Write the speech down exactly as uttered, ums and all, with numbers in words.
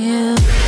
you.